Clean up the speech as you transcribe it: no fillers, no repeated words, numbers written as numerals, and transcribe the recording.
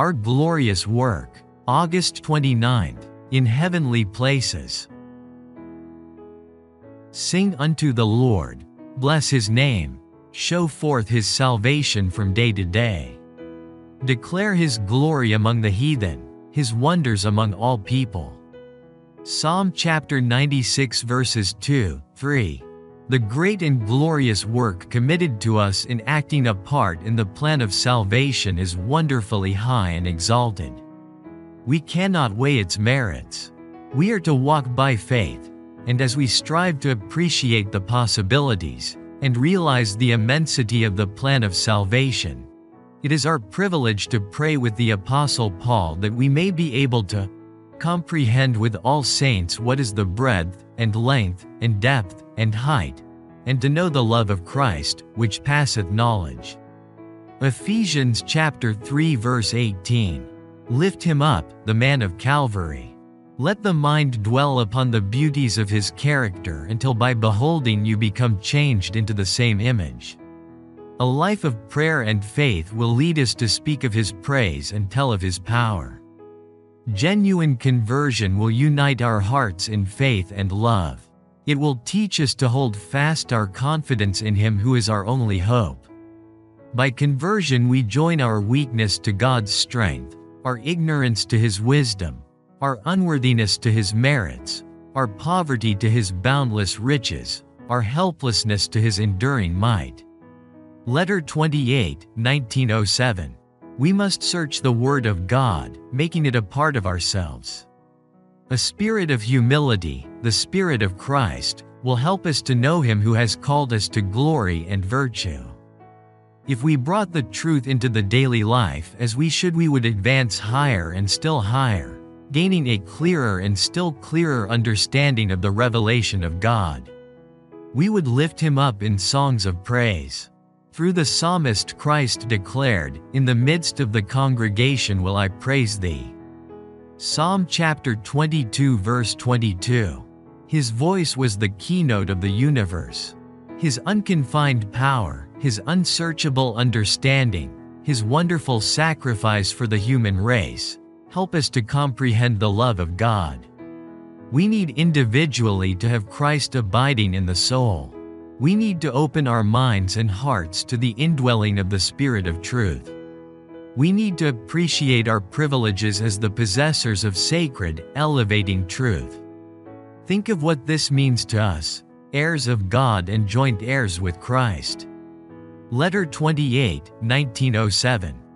Our glorious work. August 29th. In heavenly places. Sing unto the Lord. Bless his name. Show forth his salvation from day to day. Declare his glory among the heathen, his wonders among all people. Psalm chapter 96 verses 2, 3. The great and glorious work committed to us in acting a part in the plan of salvation is wonderfully high and exalted. We cannot weigh its merits. We are to walk by faith, and as we strive to appreciate the possibilities, and realize the immensity of the plan of salvation, it is our privilege to pray with the Apostle Paul that we may be able to comprehend with all saints what is the breadth, and length, and depth, and height, and to know the love of Christ, which passeth knowledge. Ephesians chapter 3 verse 18. Lift him up, the man of Calvary. Let the mind dwell upon the beauties of his character until by beholding you become changed into the same image. A life of prayer and faith will lead us to speak of his praise and tell of his power. Genuine conversion will unite our hearts in faith and love. It will teach us to hold fast our confidence in him who is our only hope. By conversion we join our weakness to God's strength, our ignorance to his wisdom, our unworthiness to his merits, our poverty to his boundless riches, our helplessness to his enduring might. Letter 28, 1907. We must search the Word of God, making it a part of ourselves. A spirit of humility, the Spirit of Christ, will help us to know him who has called us to glory and virtue. If we brought the truth into the daily life as we should, we would advance higher and still higher, gaining a clearer and still clearer understanding of the revelation of God. We would lift him up in songs of praise. Through the psalmist Christ declared, "In the midst of the congregation will I praise thee." Psalm chapter 22 verse 22. His voice was the keynote of the universe. His unconfined power, his unsearchable understanding, his wonderful sacrifice for the human race, help us to comprehend the love of God. We need individually to have Christ abiding in the soul. We need to open our minds and hearts to the indwelling of the Spirit of truth. We need to appreciate our privileges as the possessors of sacred, elevating truth. Think of what this means to us, heirs of God and joint heirs with Christ. Letter 28, 1907.